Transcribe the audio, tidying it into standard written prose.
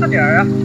这点儿啊。